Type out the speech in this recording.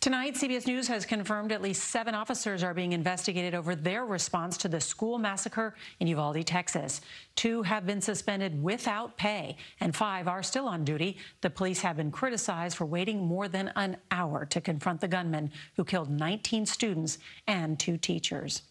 Tonight, CBS News has confirmed at least 7 officers are being investigated over their response to the school massacre in Uvalde, Texas. 2 have been suspended without pay, and 5 are still on duty. The police have been criticized for waiting more than an hour to confront the gunman who killed 19 students and 2 teachers.